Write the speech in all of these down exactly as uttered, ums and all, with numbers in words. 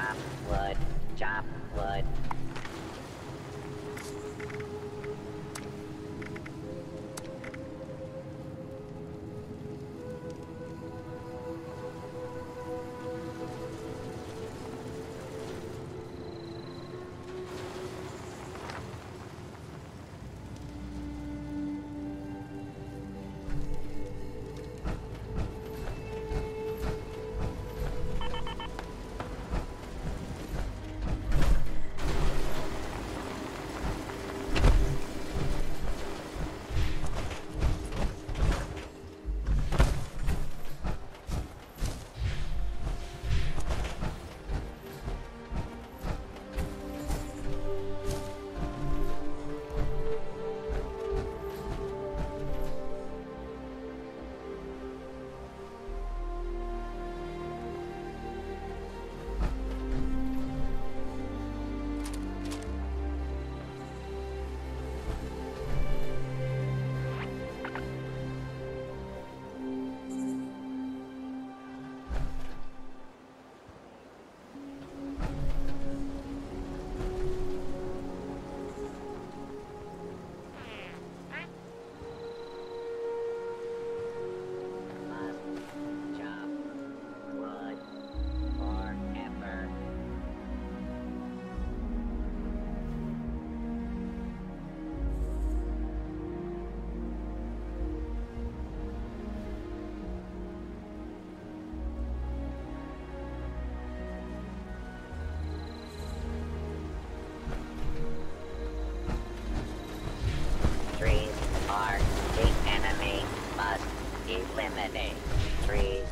Chop wood. Chop wood. Eliminate trees.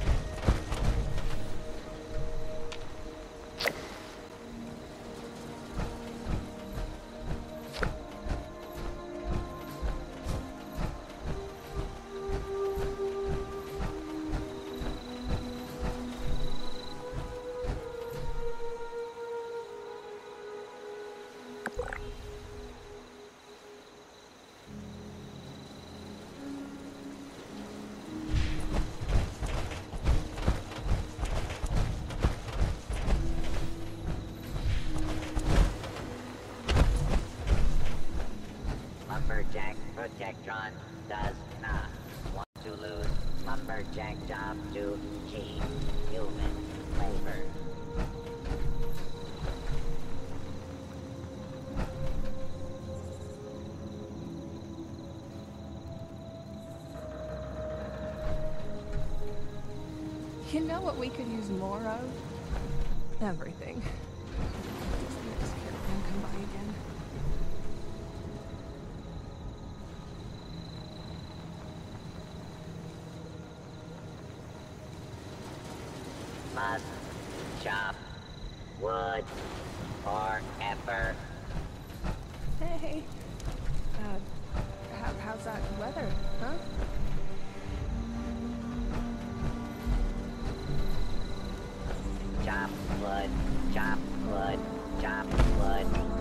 Lumberjack Protectron does not want to lose Lumberjack job to G. Human labor. You know what we could use more of? Everything. Does the caravan come by again? Must chop wood forever. Hey, uh, how, how's that weather, huh? Chop wood, chop wood, chop wood.